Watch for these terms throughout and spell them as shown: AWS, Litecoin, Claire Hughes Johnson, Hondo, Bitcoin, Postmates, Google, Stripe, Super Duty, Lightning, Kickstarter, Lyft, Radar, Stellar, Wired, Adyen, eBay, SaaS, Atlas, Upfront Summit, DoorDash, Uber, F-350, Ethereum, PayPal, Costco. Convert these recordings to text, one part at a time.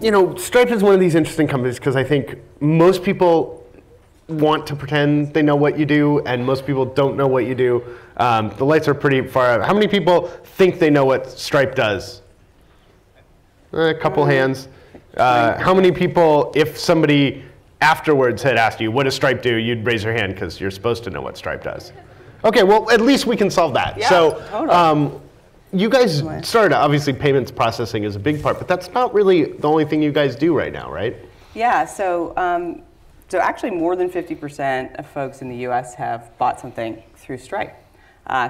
you know, Stripe is one of these interesting companies because I think most people want to pretend they know what you do, and most people don't know what you do. The lights are pretty far out. How many people think they know what Stripe does? A couple hands. How many people, if somebody afterwards had asked you, what does Stripe do, you'd raise your hand because you're supposed to know what Stripe does. OK, well, at least we can solve that. Yeah, so totally. You guys started, obviously, payments processing is a big part, but that's not really the only thing you guys do right now, right? Yeah, so actually more than 50% of folks in the US have bought something through Stripe.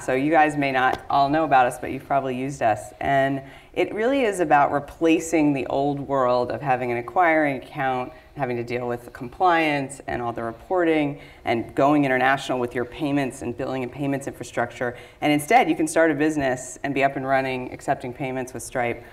So you guys may not all know about us, but you've probably used us. And it really is about replacing the old world of having an acquiring account, having to deal with the compliance and all the reporting, and going international with your payments and billing and payments infrastructure. And instead, you can start a business and be up and running, accepting payments with Stripe,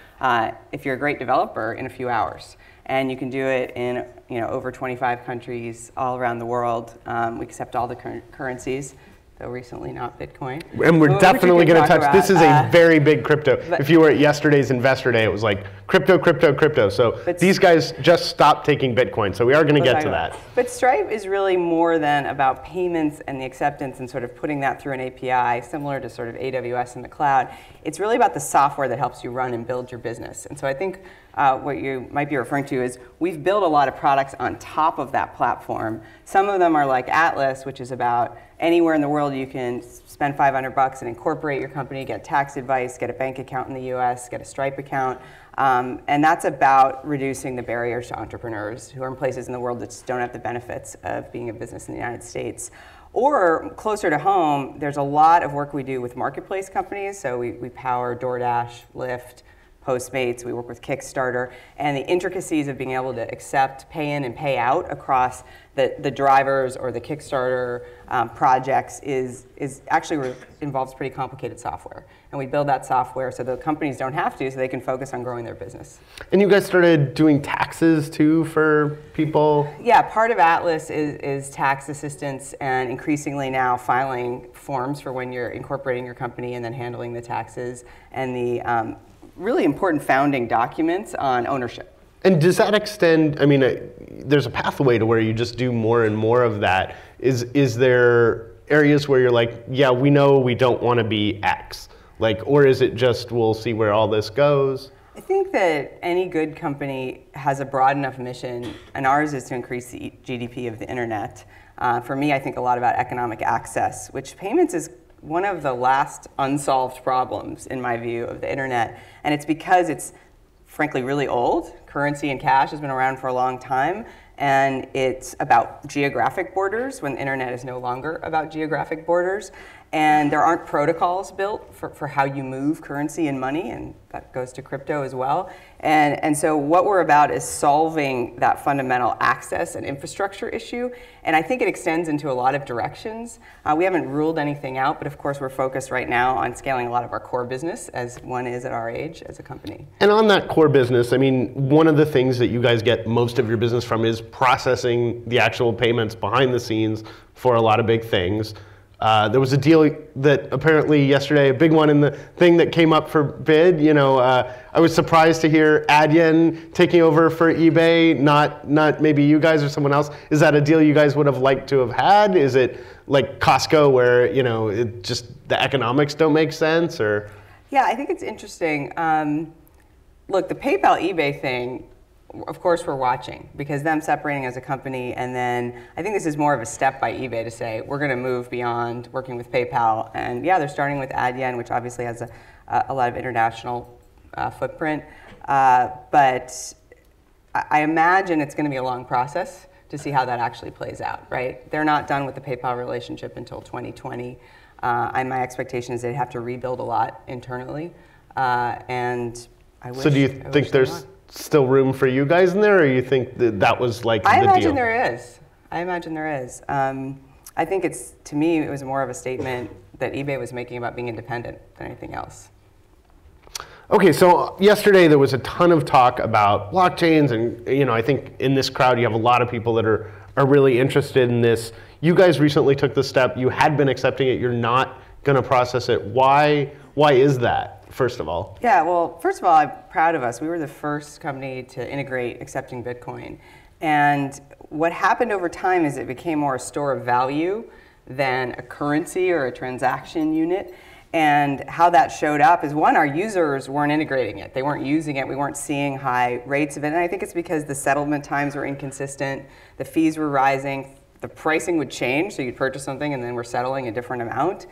if you're a great developer, in a few hours. And you can do it in, you know, over 25 countries all around the world. We accept all the currencies, though recently not Bitcoin. And we're definitely going to touch about, this is a very big crypto. If you were at yesterday's Investor Day, it was like crypto, crypto, crypto. So these guys just stopped taking Bitcoin. So we are going to get to that. But Stripe is really more than about payments and the acceptance and sort of putting that through an API, similar to sort of AWS in the cloud. It's really about the software that helps you run and build your business. And so I think what you might be referring to is we've built a lot of products on top of that platform. Some of them are like Atlas, which is about anywhere in the world you can spend $500 and incorporate your company, get tax advice, get a bank account in the US, get a Stripe account. And that's about reducing the barriers to entrepreneurs who are in places in the world that just don't have the benefits of being a business in the United States. Or closer to home, there's a lot of work we do with marketplace companies. So we power DoorDash, Lyft, Postmates, we work with Kickstarter, and the intricacies of being able to accept pay in and pay out across the drivers or the Kickstarter projects is actually involves pretty complicated software. And we build that software so the companies don't have to, so they can focus on growing their business. And you guys started doing taxes too for people? Yeah, part of Atlas is tax assistance, and increasingly now filing forms for when you're incorporating your company and then handling the taxes and the really important founding documents on ownership. And does that extend, I mean, there's a pathway to where you just do more and more of that. Is there areas where you're like, yeah, we know we don't want to be X? Like, or is it just, we'll see where all this goes? I think that any good company has a broad enough mission, and ours is to increase the GDP of the internet. For me, I think a lot about economic access, which payments is one of the last unsolved problems, in my view, of the internet. And it's because it's, frankly, really old. Currency and cash has been around for a long time. And it's about geographic borders, when the internet is no longer about geographic borders. And there aren't protocols built for how you move currency and money, and that goes to crypto as well. And so what we're about is solving that fundamental access and infrastructure issue. And I think it extends into a lot of directions. We haven't ruled anything out, but of course we're focused right now on scaling a lot of our core business, as one is at our age as a company. And on that core business, I mean, one of the things that you guys get most of your business from is processing the actual payments behind the scenes for a lot of big things. There was a deal that apparently yesterday, a big one in the thing that came up for bid. You know, I was surprised to hear Adyen taking over for eBay, not maybe you guys or someone else. Is that a deal you guys would have liked to have had? Is it like Costco, where, you know, it just the economics don't make sense? Or yeah, I think it's interesting. Look, the PayPal eBay thing, of course we're watching, because them separating as a company, and then I think this is more of a step by eBay to say we're going to move beyond working with PayPal. And yeah, they're starting with Adyen, which obviously has a lot of international footprint, but I imagine it's going to be a long process to see how that actually plays out, right? They're not done with the PayPal relationship until 2020, and my expectation is they'd have to rebuild a lot internally, and I wish. So do you think there's still room for you guys in there, or you think that was like the deal? I imagine there is. I think it's, to me, it was more of a statement that eBay was making about being independent than anything else. Okay, so yesterday there was a ton of talk about blockchains, and you know, I think in this crowd you have a lot of people that are really interested in this. You guys recently took the step. You had been accepting it. You're not going to process it. Why is that? first of all? Yeah, well, first of all, I'm proud of us. We were the first company to integrate accepting Bitcoin. And what happened over time is it became more a store of value than a currency or a transaction unit. And how that showed up is, one, our users weren't integrating it. They weren't using it. We weren't seeing high rates of it. And I think it's because the settlement times were inconsistent, the fees were rising, the pricing would change. So you'd purchase something and then we're settling a different amount.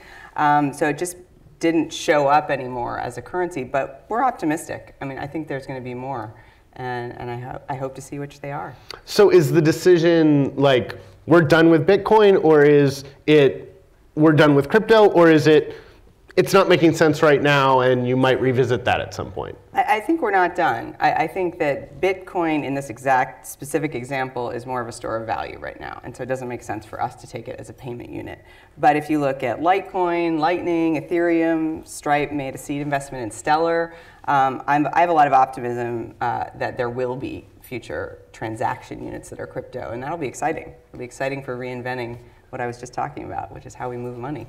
So it just didn't show up anymore as a currency. But we're optimistic. I mean, I think there's going to be more. And I hope to see which they are. So is the decision like, we're done with Bitcoin, or is it, we're done with crypto, or is it, it's not making sense right now, and you might revisit that at some point? I think we're not done. I think that Bitcoin in this exact specific example is more of a store of value right now, and so it doesn't make sense for us to take it as a payment unit. But if you look at Litecoin, Lightning, Ethereum, Stripe made a seed investment in Stellar. I have a lot of optimism that there will be future transaction units that are crypto, and that'll be exciting. It'll be exciting for reinventing what I was just talking about, which is how we move money.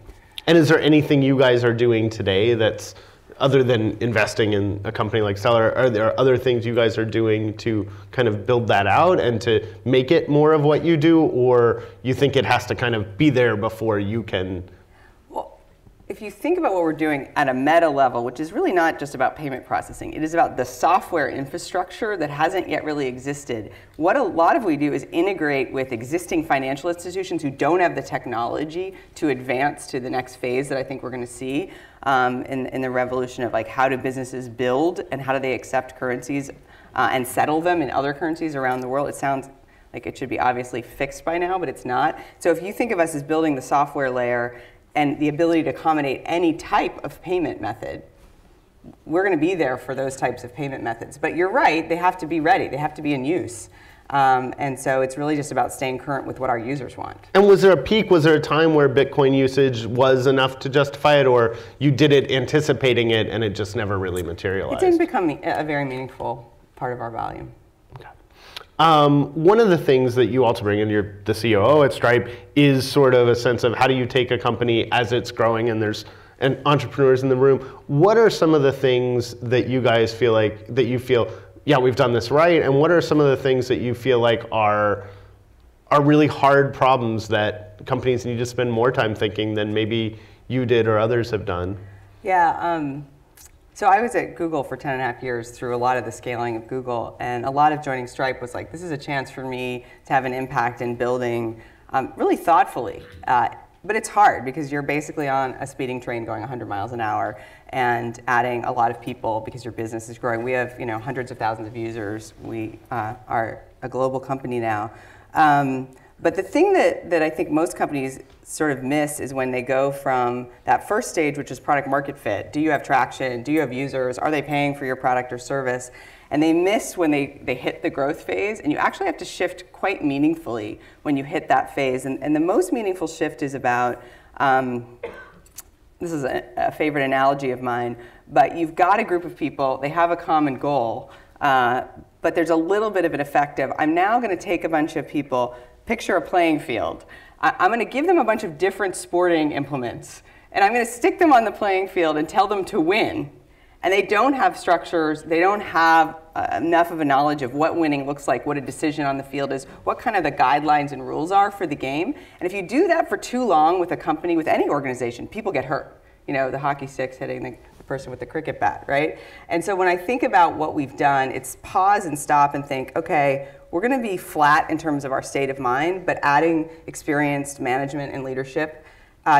And is there anything you guys are doing today that's, other than investing in a company like Stellar, are there other things you guys are doing to kind of build that out and to make it more of what you do, or you think it has to kind of be there before you can? Well, if you think about what we're doing at a meta level, which is really not just about payment processing, it is about the software infrastructure that hasn't yet really existed. What a lot of we do is integrate with existing financial institutions who don't have the technology to advance to the next phase that I think we're going to see in the revolution of, like, how do businesses build and how do they accept currencies and settle them in other currencies around the world. It sounds like it should be obviously fixed by now, but it's not. So if you think of us as building the software layer and the ability to accommodate any type of payment method, we're going to be there for those types of payment methods. But you're right, they have to be ready. They have to be in use. And so it's really just about staying current with what our users want. And was there a peak? Was there a time where Bitcoin usage was enough to justify it, or you did it anticipating it and it just never really materialized? It didn't become a very meaningful part of our volume. Okay. One of the things that you also bring, and you're the COO at Stripe, is sort of a sense of how do you take a company as it's growing and there's an entrepreneurs in the room. What are some of the things that you guys feel like, that you feel, yeah, we've done this right, and what are some of the things that you feel like are really hard problems that companies need to spend more time thinking than maybe you did or others have done? Yeah, so I was at Google for 10 and a half years through a lot of the scaling of Google, and a lot of joining Stripe was like, this is a chance for me to have an impact in building really thoughtfully. But it's hard because you're basically on a speeding train going 100 miles an hour and adding a lot of people because your business is growing. We have, you know, hundreds of thousands of users. We are a global company now. But the thing that I think most companies sort of miss is when they go from that first stage, which is product market fit. Do you have traction? Do you have users? Are they paying for your product or service? And they miss when they hit the growth phase, and you actually have to shift quite meaningfully when you hit that phase. And the most meaningful shift is about, this is a favorite analogy of mine, but you've got a group of people, they have a common goal, but there's a little bit of an effect of, I'm now going to take a bunch of people, picture a playing field. I'm going to give them a bunch of different sporting implements, and I'm going to stick them on the playing field and tell them to win. And they don't have structures, they don't have enough of a knowledge of what winning looks like, what a decision on the field is, what kind of the guidelines and rules are for the game. And if you do that for too long with a company, with any organization, people get hurt. You know, the hockey stick's hitting the person with the cricket bat, right? And so when I think about what we've done, it's pause and stop and think, okay, we're going to be flat in terms of our state of mind, but adding experienced management and leadership.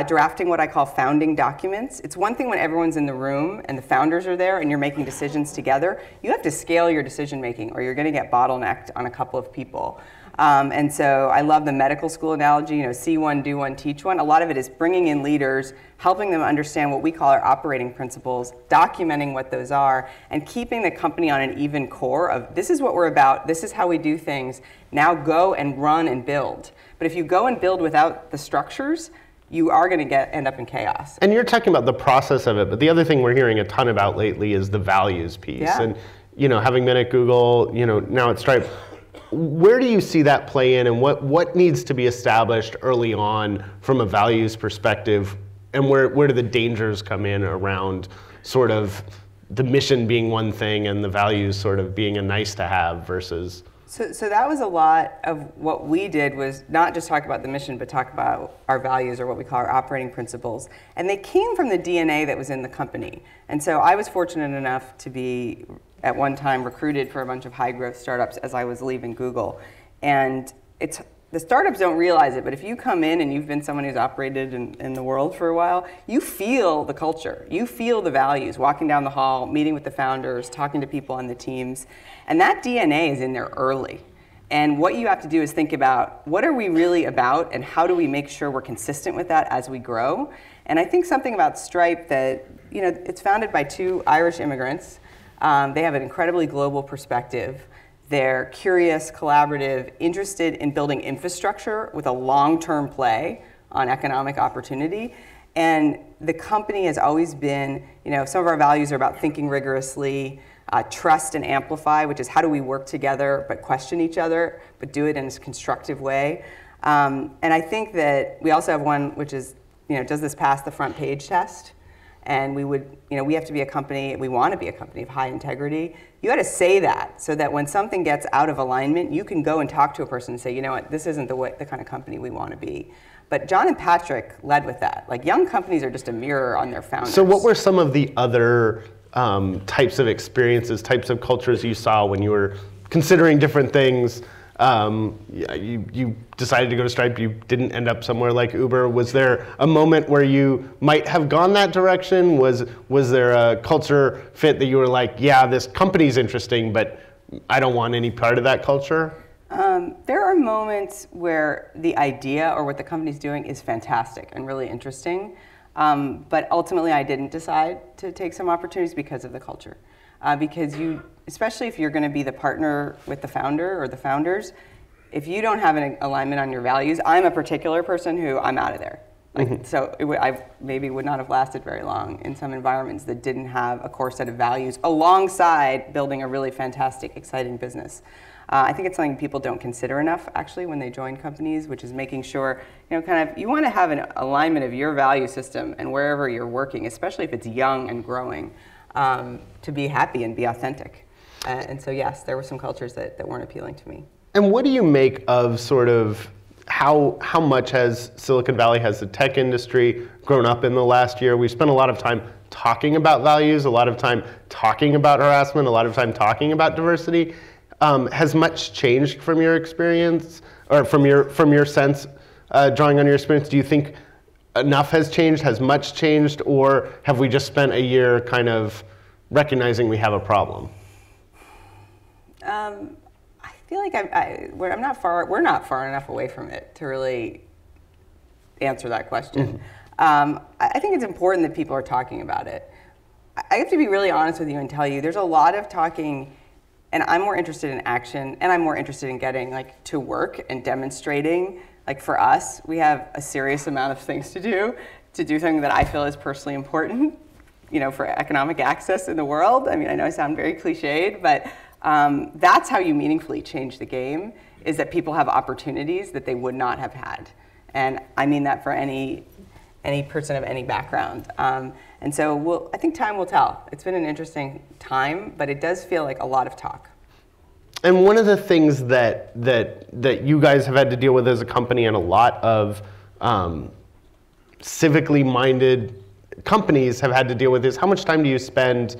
Drafting what I call founding documents. It's one thing when everyone's in the room and the founders are there and you're making decisions together. You have to scale your decision making or you're going to get bottlenecked on a couple of people. And so I love the medical school analogy, you know, see one, do one, teach one. A lot of it is bringing in leaders, helping them understand what we call our operating principles, documenting what those are, and keeping the company on an even core of this is what we're about, this is how we do things, now go and run and build. But if you go and build without the structures, you are going to end up in chaos. And you're talking about the process of it, but the other thing we're hearing a ton about lately is the values piece. Yeah. And, you know, having been at Google, you know, now at Stripe, where do you see that play in, and what needs to be established early on from a values perspective, and where do the dangers come in around sort of the mission being one thing and the values sort of being a nice to have versus. So that was a lot of what we did, was not just talk about the mission, but talk about our values, or what we call our operating principles. And they came from the DNA that was in the company. And so I was fortunate enough to be, at one time, recruited for a bunch of high growth startups as I was leaving Google. And it's, the startups don't realize it, but if you come in and you've been someone who's operated in the world for a while, you feel the culture, you feel the values, walking down the hall, meeting with the founders, talking to people on the teams. And that DNA is in there early. And what you have to do is think about, what are we really about, and how do we make sure we're consistent with that as we grow? And I think something about Stripe that, you know, it's founded by two Irish immigrants. They have an incredibly global perspective. They're curious, collaborative, interested in building infrastructure with a long-term play on economic opportunity. And the company has always been, you know, some of our values are about thinking rigorously, trust and amplify, which is how do we work together but question each other, but do it in a constructive way. And I think that we also have one which is, you know, does this pass the front page test? And we would, you know, we have to be a company, we want to be a company of high integrity. You got to say that, so that when something gets out of alignment, you can go and talk to a person and say, you know what, this isn't the way, the kind of company we want to be. But John and Patrick led with that. Like, young companies are just a mirror on their founders. So what were some of the other types of experiences, types of cultures you saw when you were considering different things? You decided to go to Stripe, you didn't end up somewhere like Uber. Was there a moment where you might have gone that direction? Was there a culture fit that you were like, yeah, this company's interesting, but I don't want any part of that culture? There are moments where the idea or what the company's doing is fantastic and really interesting. But ultimately, I didn't decide to take some opportunities because of the culture. Because you, especially if you're going to be the partner with the founder or the founders, if you don't have an alignment on your values, I'm a particular person who, I'm out of there. Like, so I maybe would not have lasted very long in some environments that didn't have a core set of values alongside building a really fantastic, exciting business. I think it's something people don't consider enough, actually, when they join companies, which is making sure, you know, kind of, you want to have an alignment of your value system and wherever you're working, especially if it's young and growing. To be happy and be authentic. And so yes, there were some cultures that weren't appealing to me. And what do you make of sort of how much has Silicon Valley, has the tech industry grown up in the last year? We've spent a lot of time talking about values, a lot of time talking about harassment, a lot of time talking about diversity. Has much changed from your experience, or from your sense, drawing on your experience? Do you think enough has changed? Has much changed? Or have we just spent a year kind of recognizing we have a problem? I feel like we're not far enough away from it to really answer that question. I think it's important that people are talking about it. I have to be really honest with you and tell you, there's a lot of talking, and I'm more interested in action, and I'm more interested in getting, like, to work and demonstrating. Like, for us, we have a serious amount of things to do something that I feel is personally important, you know, for economic access in the world. I mean, I know I sound very cliched, but that's how you meaningfully change the game, is that people have opportunities that they would not have had. And I mean that for any person of any background. And so I think time will tell. It's been an interesting time, but it does feel like a lot of talk. And one of the things that you guys have had to deal with as a company, and a lot of civically minded companies have had to deal with, is how much time do you spend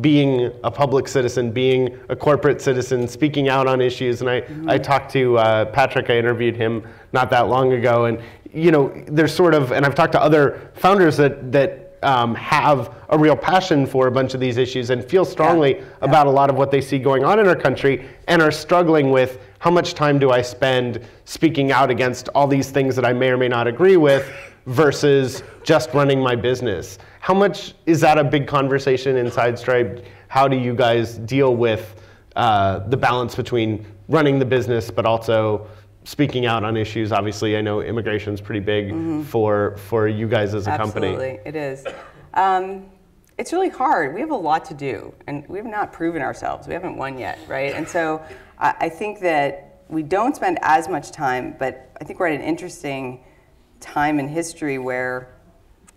being a public citizen, being a corporate citizen, speaking out on issues? And I talked to Patrick, I interviewed him not that long ago, and, you know, there's sort of, and I've talked to other founders that have a real passion for a bunch of these issues and feel strongly about a lot of what they see going on in our country, and are struggling with, how much time do I spend speaking out against all these things that I may or may not agree with versus just running my business? How much is that a big conversation inside Stripe? How do you guys deal with the balance between running the business but also speaking out on issues? Obviously, I know immigration's pretty big for you guys as a company. Absolutely, it is. It's really hard. We have a lot to do, and we have not proven ourselves. We haven't won yet, right? And so I think that we don't spend as much time, but I think we're at an interesting time in history where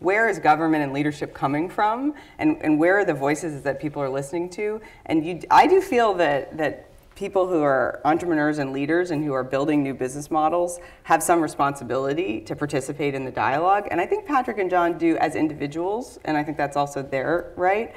where is government and leadership coming from, and where are the voices that people are listening to? And I do feel that people who are entrepreneurs and leaders and who are building new business models have some responsibility to participate in the dialogue. And I think Patrick and John do as individuals, and I think that's also their right.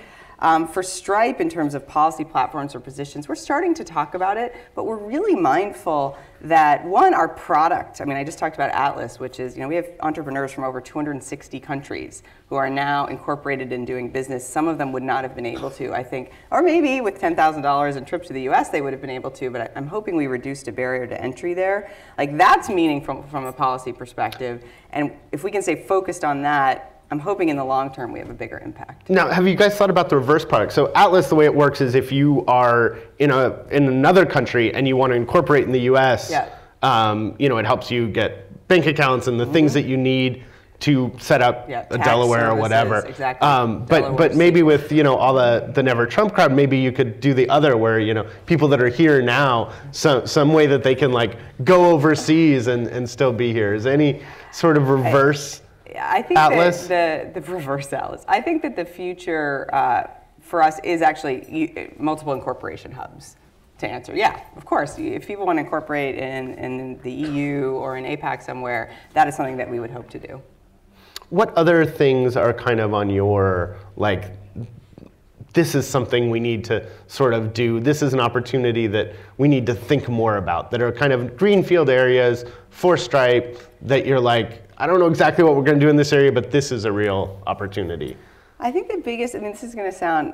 For Stripe, in terms of policy platforms or positions, we're starting to talk about it, but we're really mindful that, one, our product, I mean, I just talked about Atlas, which is, we have entrepreneurs from over 260 countries who are now incorporated in doing business. Some of them would not have been able to, I think, or maybe with $10,000 and trips to the US, they would have been able to, but I'm hoping we reduced a barrier to entry there. Like, that's meaningful from a policy perspective, and if we can stay focused on that, I'm hoping in the long term we have a bigger impact. Now, have you guys thought about the reverse product? So Atlas, the way it works is if you are in another country and you want to incorporate in the US, yeah. It helps you get bank accounts and the things that you need to set up a Delaware services, or whatever. Exactly. But maybe with all the Never Trump crowd, maybe you could do the other where people that are here now, some way that they can go overseas and still be here. Is there any sort of reverse? I think Atlas? That the reverse Atlas. I think that the future for us is actually multiple incorporation hubs. To answer, yeah, of course. If people want to incorporate in the EU or in APAC somewhere, that is something that we would hope to do. What other things are kind of on your, this is something we need to sort of do, this is an opportunity that we need to think more about, that are kind of greenfield areas for Stripe that you're I don't know exactly what we're going to do in this area, but this is a real opportunity? I think the biggest, this is going to sound,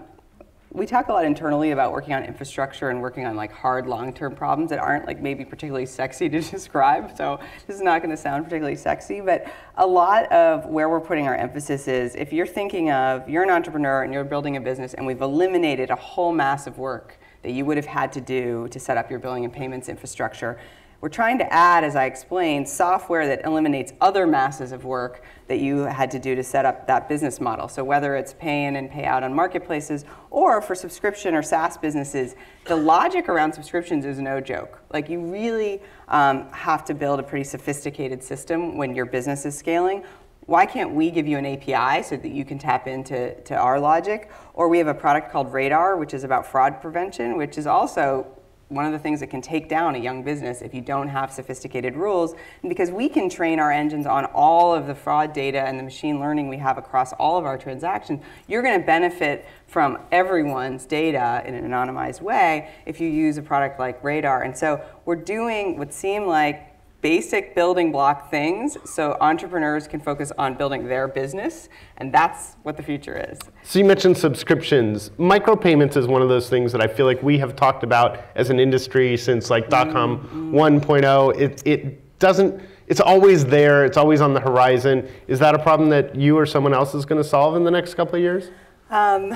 we talk a lot internally about working on infrastructure and working on hard long-term problems that aren't maybe particularly sexy to describe, so this is not going to sound particularly sexy, but a lot of where we're putting our emphasis is if you're thinking of, you're an entrepreneur and you're building a business and we've eliminated a whole mass of work that you would have had to do to set up your billing and payments infrastructure. We're trying to add, as I explained, software that eliminates other masses of work that you had to do to set up that business model. So whether it's pay in and pay out on marketplaces or for subscription or SaaS businesses, the logic around subscriptions is no joke. You really have to build a pretty sophisticated system when your business is scaling. Why can't we give you an API so that you can tap into our logic? Or we have a product called Radar, which is about fraud prevention, which is also one of the things that can take down a young business if you don't have sophisticated rules, and because we can train our engines on all of the fraud data and the machine learning we have across all of our transactions, you're going to benefit from everyone's data in an anonymized way if you use a product like Radar. And so we're doing what seem like basic building block things so entrepreneurs can focus on building their business, and that's what the future is. So you mentioned subscriptions. Micropayments is one of those things that I feel like we have talked about as an industry since dot-com 1.0. It doesn't, it's always there, it's always on the horizon. Is that a problem that you or someone else is going to solve in the next couple of years? I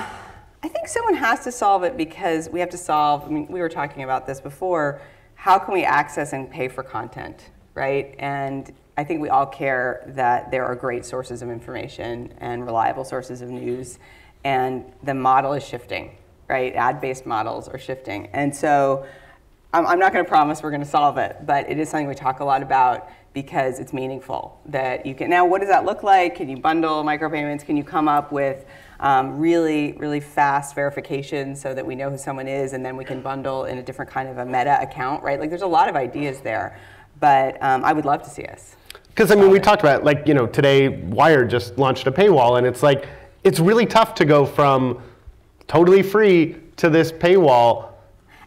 think someone has to solve it because we have to solve, we were talking about this before, how can we access and pay for content? Right? And I think we all care that there are great sources of information and reliable sources of news, and the model is shifting, right? Ad-based models are shifting. And so I'm not going to promise we're going to solve it, but it is something we talk a lot about because it's meaningful that you can. Now, what does that look like? Can you bundle micropayments? Can you come up with really, really fast verification so that we know who someone is, and then we can bundle in a different kind of a meta account, right? There's a lot of ideas there. But I would love to see us. Because we talked about today Wired just launched a paywall, and it's really tough to go from totally free to this paywall.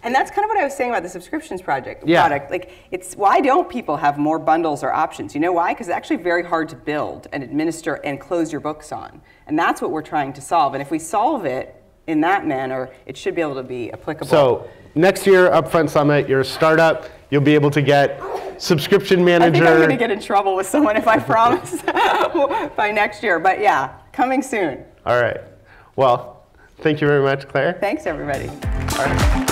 And that's kind of what I was saying about the subscriptions product. It's why don't people have more bundles or options? You know why? Because it's actually very hard to build and administer and close your books on, and that's what we're trying to solve. And if we solve it in that manner, it should be able to be applicable. So next year, Upfront Summit, you're a startup. You'll be able to get subscription manager. I think I'm going to get in trouble with someone if I promise by next year. But yeah, coming soon. All right. Well, thank you very much, Claire. Thanks, everybody. All right.